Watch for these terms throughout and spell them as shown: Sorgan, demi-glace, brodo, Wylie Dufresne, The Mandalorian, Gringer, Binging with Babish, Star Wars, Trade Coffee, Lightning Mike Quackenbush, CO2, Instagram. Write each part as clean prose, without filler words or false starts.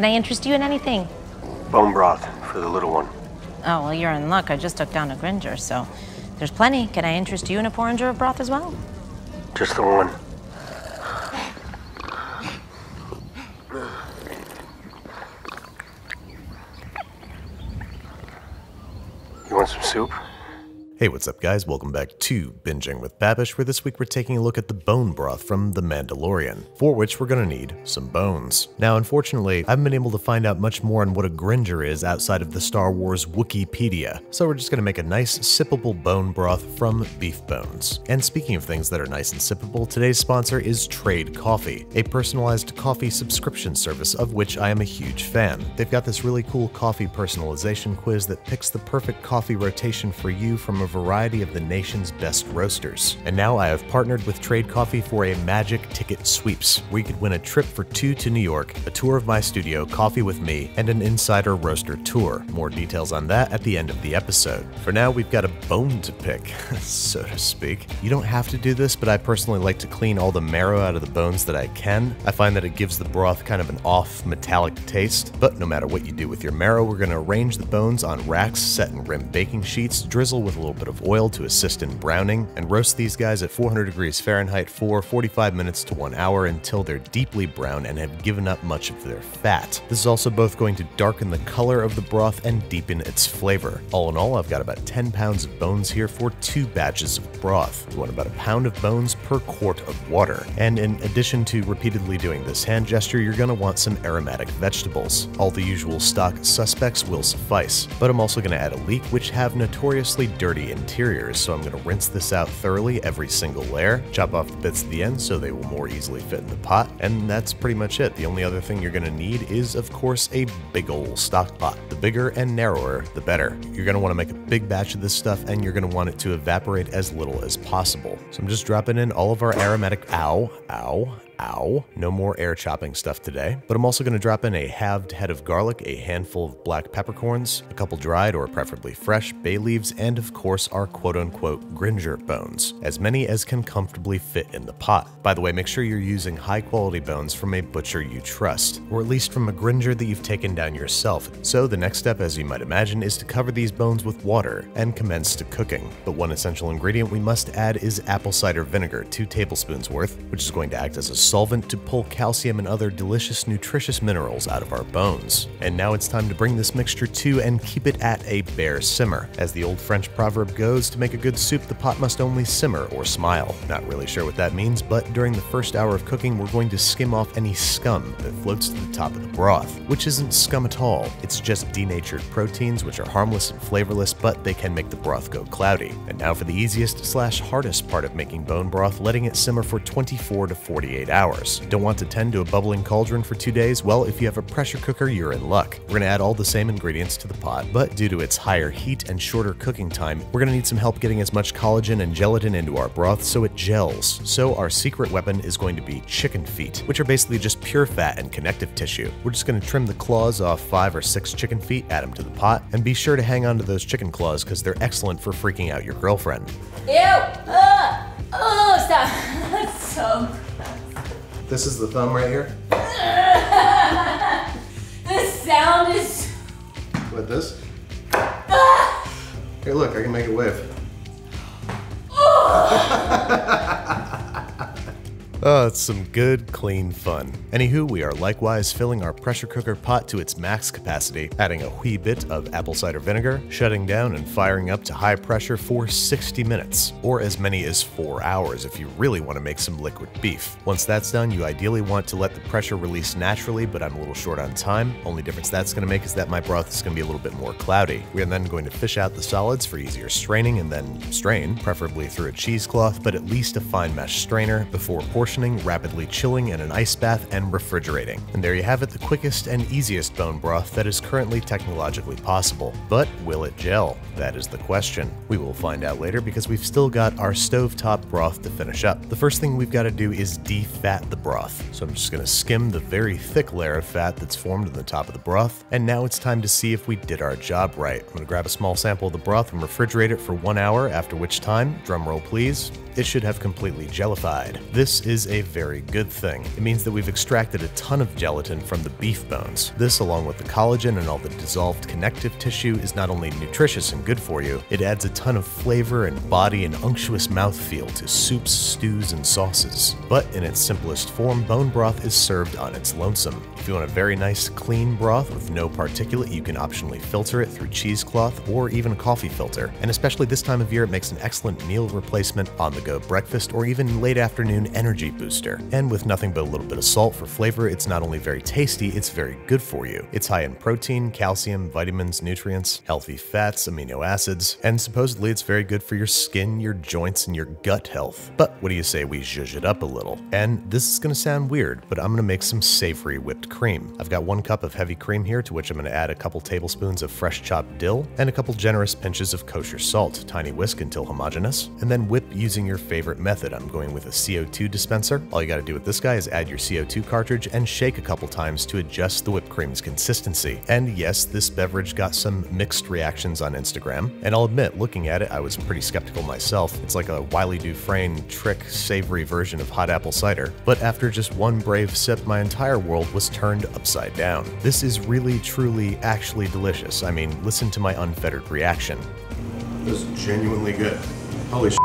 Can I interest you in anything? Bone broth for the little one. Oh, well, you're in luck. I just took down a Gringer, so there's plenty. Can I interest you in a porringer of broth as well? Just the one. You want some soup? Hey, what's up, guys? Welcome back to Binging with Babish, where this week we're taking a look at the bone broth from The Mandalorian, for which we're gonna need some bones. Now, unfortunately, I haven't been able to find out much more on what a Gringer is outside of the Star Wars Wikipedia, so we're just gonna make a nice, sippable bone broth from beef bones. And speaking of things that are nice and sippable, today's sponsor is Trade Coffee, a personalized coffee subscription service of which I am a huge fan. They've got this really cool coffee personalization quiz that picks the perfect coffee rotation for you from a variety of the nation's best roasters. And now I have partnered with Trade Coffee for a magic ticket sweeps, where you could win a trip for two to New York, a tour of my studio, coffee with me, and an insider roaster tour. More details on that at the end of the episode. For now, we've got a bone to pick, so to speak. You don't have to do this, but I personally like to clean all the marrow out of the bones that I can. I find that it gives the broth kind of an off metallic taste, but no matter what you do with your marrow, we're gonna arrange the bones on racks set in rim baking sheets, drizzle with a little bit of oil to assist in browning, and roast these guys at 400 degrees Fahrenheit for 45 minutes to 1 hour until they're deeply brown and have given up much of their fat. This is also both going to darken the color of the broth and deepen its flavor. All in all, I've got about 10 pounds of bones here for 2 batches of broth. You want about a pound of bones per quart of water. And in addition to repeatedly doing this hand gesture, you're gonna want some aromatic vegetables. All the usual stock suspects will suffice, but I'm also gonna add a leek, which have notoriously dirty interiors, so I'm going to rinse this out thoroughly, every single layer, chop off the bits at the end so they will more easily fit in the pot, and that's pretty much it. The only other thing you're going to need is, of course, a big ol' stock pot. The bigger and narrower, the better. You're going to want to make a big batch of this stuff, and you're going to want it to evaporate as little as possible. So I'm just dropping in all of our aromatic, no more air chopping stuff today, but I'm also going to drop in a halved head of garlic, a handful of black peppercorns, a couple dried or preferably fresh bay leaves, and of course our quote-unquote Gringer bones, as many as can comfortably fit in the pot. By the way, make sure you're using high-quality bones from a butcher you trust, or at least from a Gringer that you've taken down yourself. So the next step, as you might imagine, is to cover these bones with water and commence to cooking. But one essential ingredient we must add is apple cider vinegar, 2 tablespoons worth, which is going to act as a solvent to pull calcium and other delicious, nutritious minerals out of our bones. And now it's time to bring this mixture to and keep it at a bare simmer. As the old French proverb goes, to make a good soup, the pot must only simmer or smile. Not really sure what that means, but during the first hour of cooking, we're going to skim off any scum that floats to the top of the broth, which isn't scum at all. It's just denatured proteins, which are harmless and flavorless, but they can make the broth go cloudy. And now for the easiest slash hardest part of making bone broth, letting it simmer for 24 to 48 hours. Don't want to tend to a bubbling cauldron for 2 days? Well, if you have a pressure cooker, you're in luck. We're going to add all the same ingredients to the pot, but due to its higher heat and shorter cooking time, we're going to need some help getting as much collagen and gelatin into our broth so it gels. So our secret weapon is going to be chicken feet, which are basically just pure fat and connective tissue. We're just going to trim the claws off 5 or 6 chicken feet, add them to the pot, and be sure to hang on to those chicken claws because they're excellent for freaking out your girlfriend. Ew! Oh, stop! That's so... This is the thumb right here. The sound is... What, this? Here, look, I can make a wave. Oh, it's some good, clean fun. Anywho, we are likewise filling our pressure cooker pot to its max capacity, adding a wee bit of apple cider vinegar, shutting down and firing up to high pressure for 60 minutes, or as many as 4 hours if you really want to make some liquid beef. Once that's done, you ideally want to let the pressure release naturally, but I'm a little short on time. Only difference that's going to make is that my broth is going to be a little bit more cloudy. We are then going to fish out the solids for easier straining and then strain, preferably through a cheesecloth, but at least a fine mesh strainer, before portioning, rapidly chilling in an ice bath, and refrigerating. And there you have it, the quickest and easiest bone broth that is currently technologically possible. But will it gel? That is the question. We will find out later because we've still got our stovetop broth to finish up. The first thing we've got to do is defat the broth. So I'm just gonna skim the very thick layer of fat that's formed in the top of the broth. And now it's time to see if we did our job right. I'm gonna grab a small sample of the broth and refrigerate it for 1 hour, after which time, drumroll please, it should have completely jellified. This is a very good thing. It means that we've extracted a ton of gelatin from the beef bones. This, along with the collagen and all the dissolved connective tissue, is not only nutritious and good for you, it adds a ton of flavor and body and unctuous mouthfeel to soups, stews, and sauces. But in its simplest form, bone broth is served on its lonesome. If you want a very nice, clean broth with no particulate, you can optionally filter it through cheesecloth or even a coffee filter. And especially this time of year, it makes an excellent meal replacement, on-the-go breakfast, or even late afternoon energy booster. And with nothing but a little bit of salt for flavor, it's not only very tasty, it's very good for you. It's high in protein, calcium, vitamins, nutrients, healthy fats, amino acids, and supposedly it's very good for your skin, your joints, and your gut health. But what do you say we zhuzh it up a little? And this is gonna sound weird, but I'm gonna make some savory whipped cream. I've got 1 cup of heavy cream here, to which I'm gonna add a couple tablespoons of fresh chopped dill and a couple generous pinches of kosher salt, tiny whisk until homogeneous, and then whip using your favorite method. I'm going with a CO2 dispenser. All you gotta do with this guy is add your CO2 cartridge and shake a couple times to adjust the whipped cream's consistency. And yes, this beverage got some mixed reactions on Instagram, and I'll admit, looking at it, I was pretty skeptical myself. It's like a Wylie Dufresne trick savory version of hot apple cider, but after just one brave sip, my entire world was turned upside down. This is really, truly, actually delicious. I mean, listen to my unfettered reaction. This is genuinely good. Holy shit.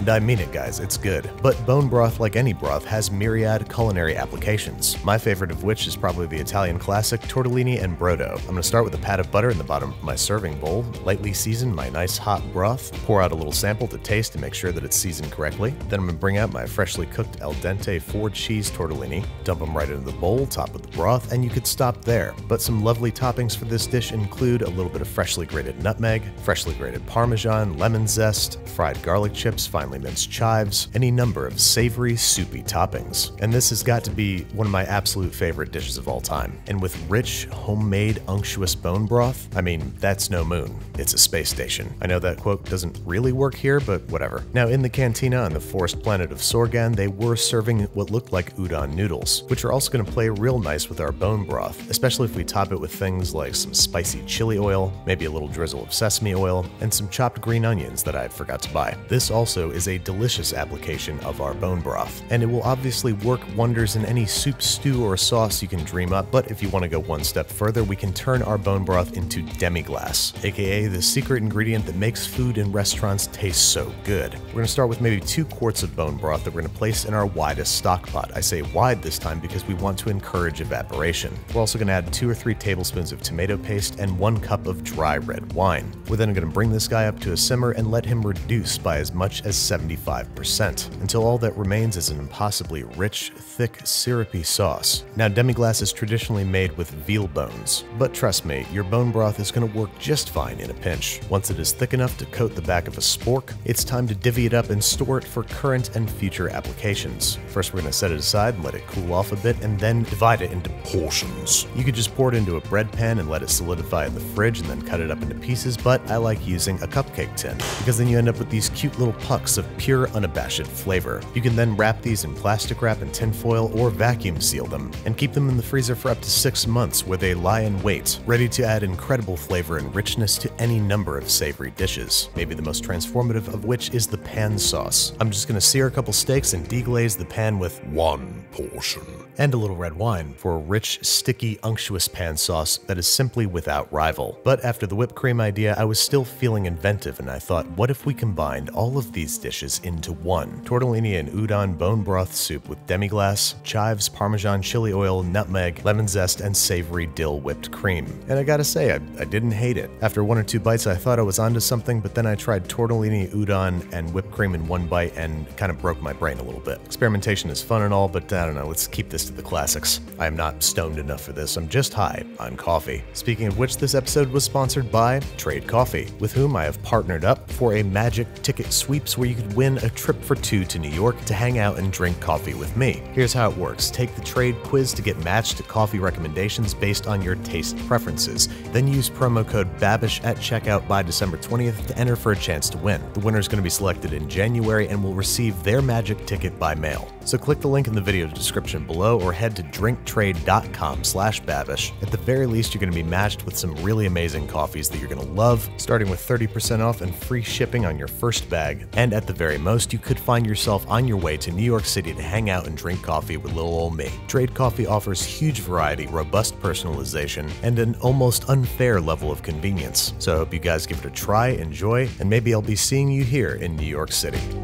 And I mean it, guys, it's good. But bone broth, like any broth, has myriad culinary applications. My favorite of which is probably the Italian classic tortellini and brodo. I'm gonna start with a pat of butter in the bottom of my serving bowl, lightly season my nice hot broth, pour out a little sample to taste to make sure that it's seasoned correctly. Then I'm gonna bring out my freshly cooked al dente 4-cheese tortellini, dump them right into the bowl, top with the broth, and you could stop there. But some lovely toppings for this dish include a little bit of freshly grated nutmeg, freshly grated parmesan, lemon zest, fried garlic chips, finely minced chives, any number of savory, soupy toppings. And this has got to be one of my absolute favorite dishes of all time. And with rich, homemade, unctuous bone broth, I mean, that's no moon. It's a space station. I know that quote doesn't really work here, but whatever. Now, in the cantina on the forest planet of Sorgan, they were serving what looked like udon noodles, which are also going to play real nice with our bone broth, especially if we top it with things like some spicy chili oil, maybe a little drizzle of sesame oil, and some chopped green onions that I forgot to buy. This also is a delicious application of our bone broth, and it will obviously work wonders in any soup, stew, or sauce you can dream up. But if you want to go one step further, we can turn our bone broth into demi-glace, aka the secret ingredient that makes food in restaurants taste so good. We're going to start with maybe 2 quarts of bone broth that we're going to place in our widest stock pot. I say wide this time because we want to encourage evaporation. We're also going to add 2 or 3 tablespoons of tomato paste and 1 cup of dry red wine. We're then going to bring this guy up to a simmer and let him reduce by as much as 75% until all that remains is an impossibly rich, thick, syrupy sauce. Now, demi-glace is traditionally made with veal bones, but trust me, your bone broth is going to work just fine in a pinch. Once it is thick enough to coat the back of a spork, it's time to divvy it up and store it for current and future applications. First, we're going to set it aside and let it cool off a bit, and then divide it into portions. You could just pour it into a bread pan and let it solidify in the fridge and then cut it up into pieces, but I like using a cupcake tin because then you end up with these cute little pucks of pure, unabashed flavor. You can then wrap these in plastic wrap and tin foil or vacuum seal them and keep them in the freezer for up to 6 months where they lie in wait, ready to add incredible flavor and richness to any number of savory dishes, maybe the most transformative of which is the pan sauce. I'm just gonna sear a couple steaks and deglaze the pan with 1 portion and a little red wine for a rich, sticky, unctuous pan sauce that is simply without rival. But after the whipped cream idea, I was still feeling inventive and I thought, what if we combined all of these dishes into one? Tortellini and udon bone broth soup with demi-glace, chives, parmesan, chili oil, nutmeg, lemon zest, and savory dill whipped cream. And I gotta say, I didn't hate it. After 1 or 2 bites, I thought I was onto something, but then I tried tortellini, udon, and whipped cream in 1 bite and kind of broke my brain a little bit. Experimentation is fun and all, but I don't know, let's keep this taste of the classics. I am not stoned enough for this, I'm just high on coffee. Speaking of which, this episode was sponsored by Trade Coffee, with whom I have partnered up for a magic ticket sweeps where you could win a trip for two to New York to hang out and drink coffee with me. Here's how it works. Take the trade quiz to get matched to coffee recommendations based on your taste preferences. Then use promo code BABISH at checkout by December 20th to enter for a chance to win. The winner is going to be selected in January and will receive their magic ticket by mail. So click the link in the video description below or head to drinktrade.com/babish. At the very least, you're going to be matched with some really amazing coffees that you're going to love, starting with 30% off and free shipping on your first bag. And at the very most, you could find yourself on your way to New York City to hang out and drink coffee with little old me. Trade Coffee offers huge variety, robust personalization, and an almost unfair level of convenience. So I hope you guys give it a try, enjoy, and maybe I'll be seeing you here in New York City.